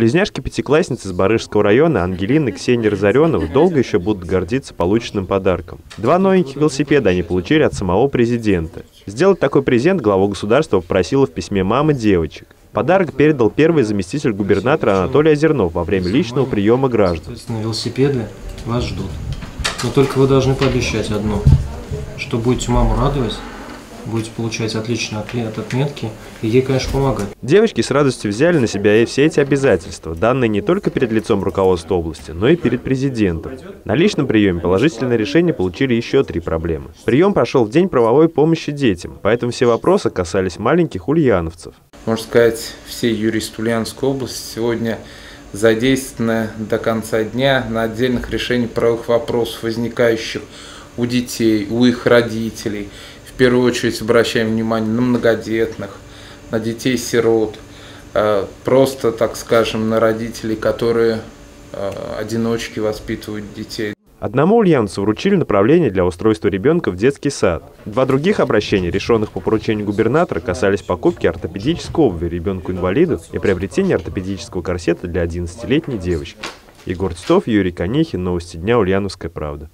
Близняшки-пятиклассницы из Барышского района Ангелина и Ксения Разоренова долго еще будут гордиться полученным подарком. Два новеньких велосипеда они получили от самого президента. Сделать такой презент главу государства попросила в письме мама девочек. Подарок передал первый заместитель губернатора Анатолий Озернов во время личного приема граждан. Велосипеды вас ждут. Но только вы должны пообещать одно, что будете маму радовать, будете получать отличные отметки и ей, конечно, помогать. Девочки с радостью взяли на себя и все эти обязательства, данные не только перед лицом руководства области, но и перед президентом. На личном приеме положительное решение получили еще три проблемы. Прием прошел в день правовой помощи детям, поэтому все вопросы касались маленьких ульяновцев. Можно сказать, все юристы Ульяновской области сегодня задействованы до конца дня на отдельных решениях правовых вопросов, возникающих у детей, у их родителей. В первую очередь обращаем внимание на многодетных, на детей-сирот, просто, так скажем, на родителей, которые одиночки воспитывают детей. Одному ульяновцу вручили направление для устройства ребенка в детский сад. Два других обращения, решенных по поручению губернатора, касались покупки ортопедической обуви ребенку-инвалиду и приобретения ортопедического корсета для 11-летней девочки. Егор Титов, Юрий Конихин, Новости дня, Ульяновская правда.